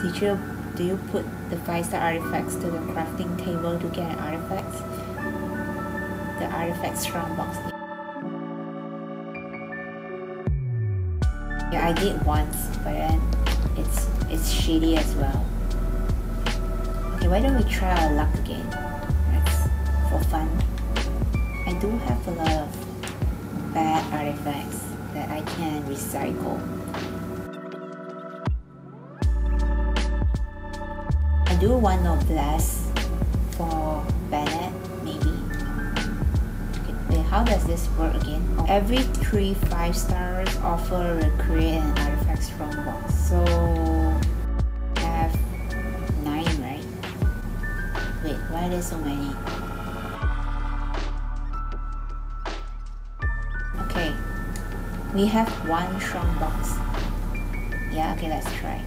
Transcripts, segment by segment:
Teacher, do you put the 5-star artifacts to the crafting table to get an artifact? The artifacts from box. Yeah, I did once, but then it's shitty as well. Okay, why don't we try our luck again? That's for fun. I do have a lot of bad artifacts that I can recycle. I do one of blast for Bennett, maybe. Okay, how does this work again? Every 3 5-stars offer will create an artifact from box. So I have 9, right? Wait, why are there so many? Okay, we have 1 strong box. Yeah, okay, let's try.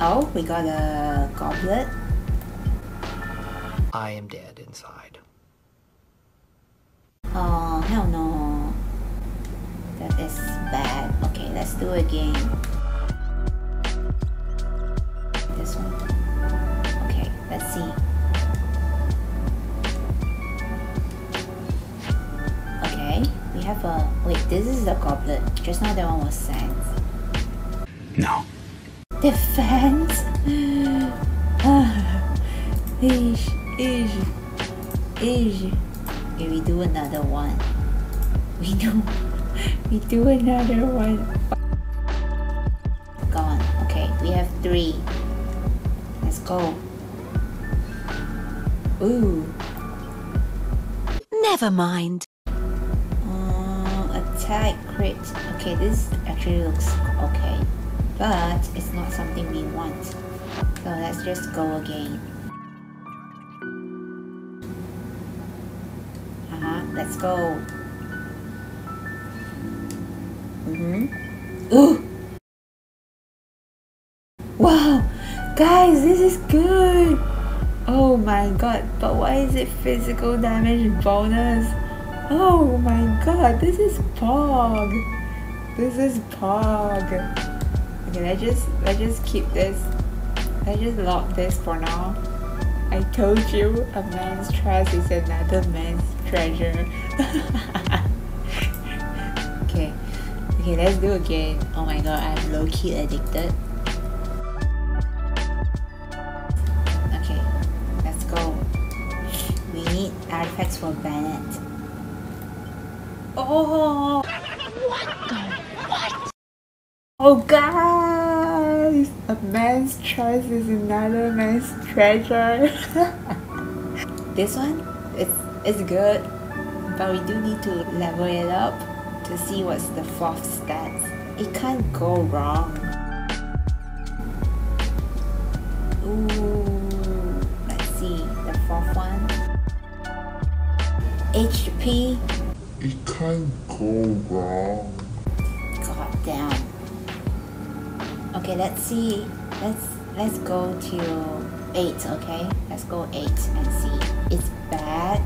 Oh, we got a goblet. I am dead inside. Oh, hell no. That is bad. Okay, let's do it again. This one. Okay, let's see. Okay, we have a... Wait, this is the goblet. Just now that one was sand. No. Defense. Okay, we do another one. We do another one. Gone. Okay, we have 3. Let's go. Ooh. Never mind. Attack crit. Okay, this actually looks okay. But it's not something we want, so let's just go again. Let's go. Ooh! Wow! Guys, this is good! Oh my god, but why is it physical damage bonus? Oh my god, this is pog! This is pog! Okay, let's just keep this. Let's just lock this for now. I told you, a man's trash is another man's treasure. Okay, let's do again. Oh my god, I'm low-key addicted. Okay, let's go. We need artifacts for Bennett. Oh! What? Oh god! A man's choice is another man's treasure. This one, it's good, but we do need to level it up to see what's the 4th stats. It can't go wrong. Ooh, let's see the 4th one. HP. It can't go wrong. God damn. Okay, let's see. Let's go to 8, okay? Let's go 8 and see. It's bad.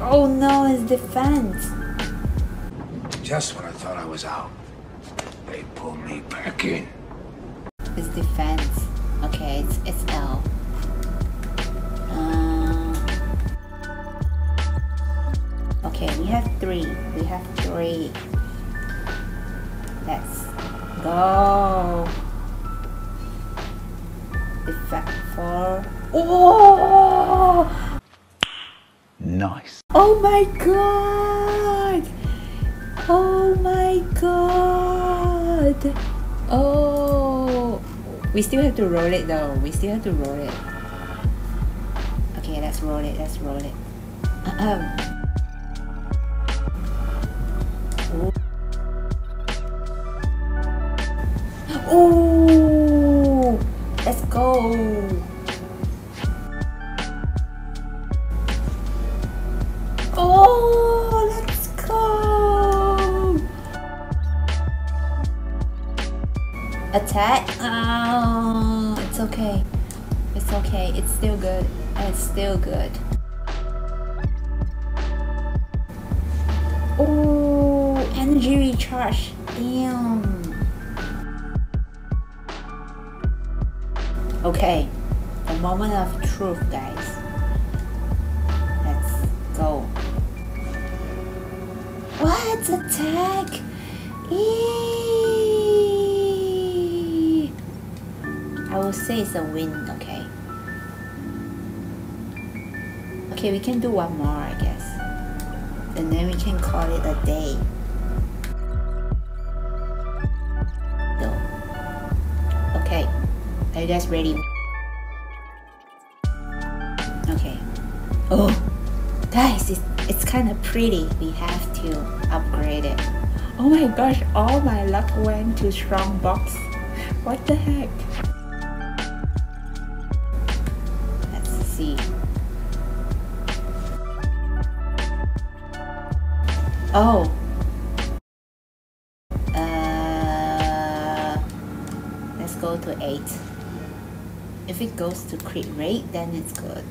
Oh no, it's defense. Just when I thought I was out, they pulled me back in. It's defense. Okay, it's L. Okay, we have 3. We have 3. Let's go. Effect 4. Oh! Nice. Oh my god! Oh my god! Oh! We still have to roll it though. We still have to roll it. Okay, let's roll it. Let's roll it. Oh, let's go. Oh, let's go. Attack. Oh, it's okay. It's okay. It's still good. It's still good. Oh. Injury charge. Damn. Okay, the moment of truth, guys. Let's go. What? Attack? Eee! I will say it's a win, okay? Okay, we can do one more, I guess. And then we can call it a day. Okay. Are you guys ready? Okay. Oh, guys, it's kind of pretty. We have to upgrade it. Oh my gosh, all my luck went to strong box. What the heck? Let's see. Oh. Let's go to 8. If it goes to crit rate, then it's good.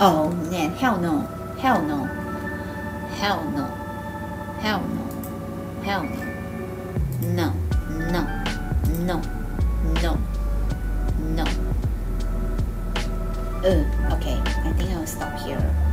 Oh man, hell no. Hell no. Hell no. Hell no. Hell no. No. No. No. No. No. Okay, I think I'll stop here.